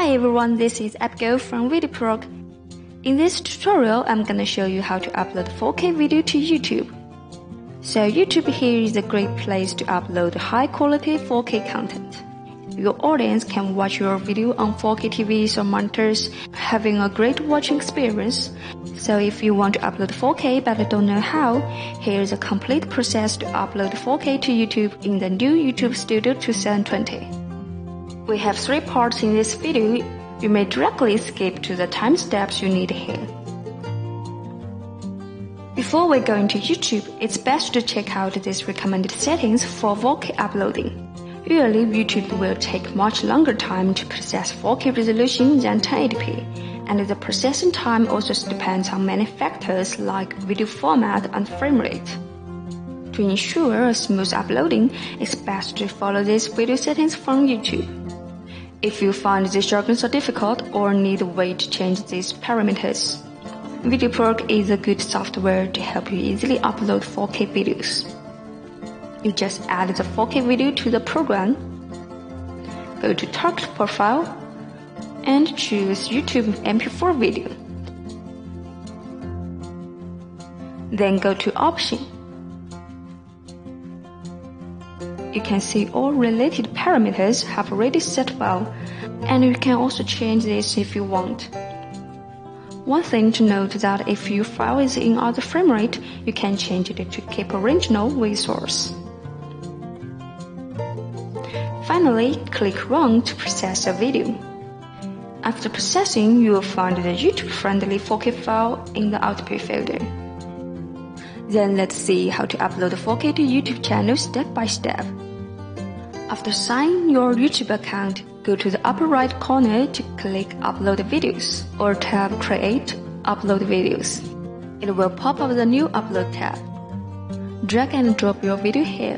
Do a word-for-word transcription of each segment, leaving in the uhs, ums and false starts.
Hi everyone, this is Abgo from VideoProc. In this tutorial, I'm gonna show you how to upload four K video to YouTube. So YouTube here is a great place to upload high quality four K content. Your audience can watch your video on four K T Vs or monitors, having a great watching experience. So if you want to upload four K but don't know how, here is a complete process to upload four K to YouTube in the new YouTube Studio twenty twenty. We have three parts in this video. You may directly skip to the time steps you need here. Before we go into YouTube, it's best to check out these recommended settings for four K uploading. Usually, YouTube will take much longer time to process four K resolution than ten eighty p, and the processing time also depends on many factors like video format and frame rate. To ensure a smooth uploading, it's best to follow these video settings from YouTube. If you find this jargon so difficult or need a way to change these parameters, VideoProc is a good software to help you easily upload four K videos. You just add the four K video to the program, go to Target Profile, and choose YouTube M P four video. Then go to Option. You can see all related parameters have already set well, and you can also change this if you want. One thing to note that if your file is in other frame rate, you can change it to keep original with source. Finally, click Run to process the video. After processing, you will find the YouTube-friendly four K file in the output folder. Then let's see how to upload four K to YouTube channel step by step. After signing your YouTube account, go to the upper right corner to click Upload Videos or tab Create Upload Videos. It will pop up the new Upload tab. Drag and drop your video here.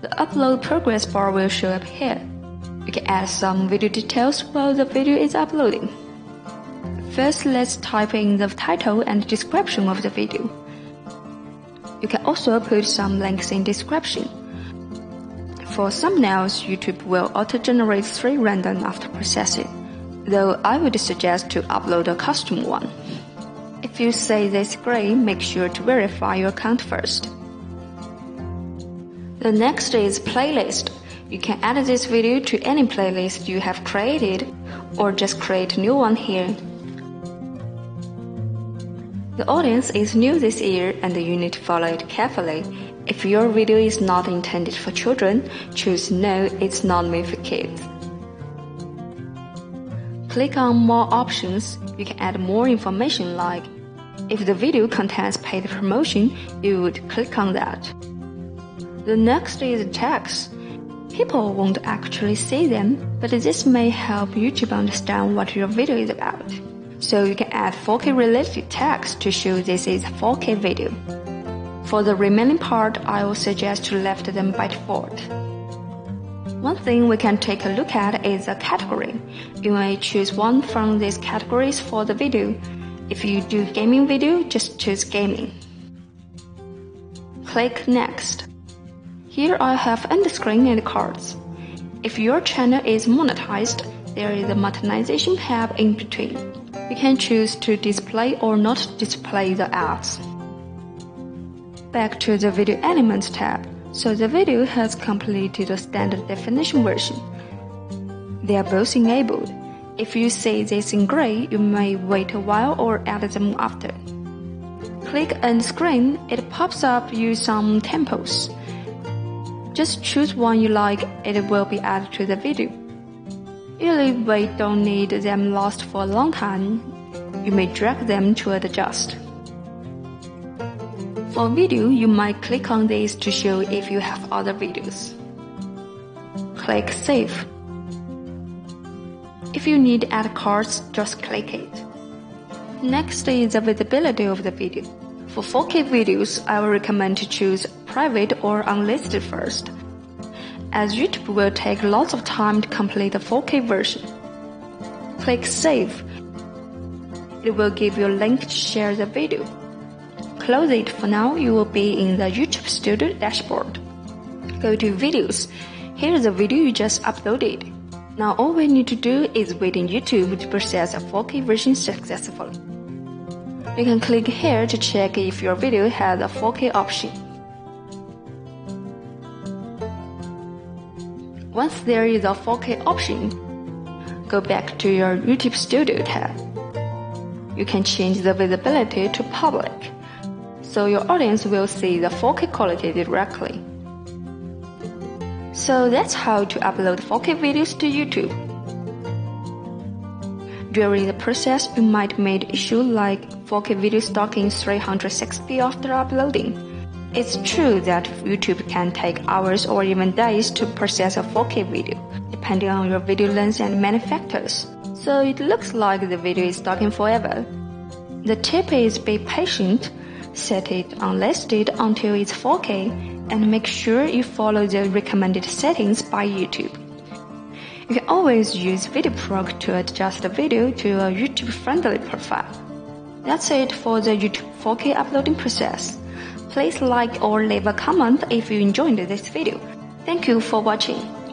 The Upload Progress bar will show up here. You can add some video details while the video is uploading. First, let's type in the title and description of the video. You can also put some links in description. For thumbnails, YouTube will auto-generate three random after processing, though I would suggest to upload a custom one. If you say this gray, make sure to verify your account first. The next is playlist. You can add this video to any playlist you have created, or just create a new one here. The audience is new this year and you need to follow it carefully. If your video is not intended for children, choose No, it's not made for kids. Click on More options. You can add more information like, if the video contains paid promotion, you would click on that. The next is tags. People won't actually see them, but this may help YouTube understand what your video is about. So you can add four K related text to show this is a four K video. For the remaining part, I will suggest to left them by default. One thing we can take a look at is a category. You may choose one from these categories for the video. If you do gaming video, just choose gaming. Click Next. Here I have end screen and cards. If your channel is monetized, there is a monetization tab in between. You can choose to display or not display the ads. Back to the Video Elements tab. So the video has completed a standard definition version. They are both enabled. If you see this in gray, you may wait a while or add them after. Click End Screen. It pops up you some tempos. Just choose one you like. It will be added to the video. Usually we don't need them lost for a long time. You may drag them to adjust. For video, you might click on this to show if you have other videos. Click Save. If you need add cards, just click it. Next is the visibility of the video. For four K videos, I will recommend to choose private or unlisted first, as YouTube will take lots of time to complete the four K version. Click Save. It will give you a link to share the video. Close it for now. You will be in the YouTube Studio dashboard. Go to Videos. Here is the video you just uploaded. Now all we need to do is waiting YouTube to process a four K version successfully. You can click here to check if your video has a four K option. Once there is a four K option, go back to your YouTube Studio tab. You can change the visibility to public, so your audience will see the four K quality directly. So that's how to upload four K videos to YouTube. During the process, you might meet issues like four K video stuck in three hundred sixty p after uploading. It's true that YouTube can take hours or even days to process a four K video, depending on your video length and many factors. So it looks like the video is stuck in forever. The tip is be patient, set it unlisted until it's four K, and make sure you follow the recommended settings by YouTube. You can always use VideoProc to adjust the video to a YouTube-friendly profile. That's it for the YouTube four K uploading process. Please like or leave a comment if you enjoyed this video. Thank you for watching.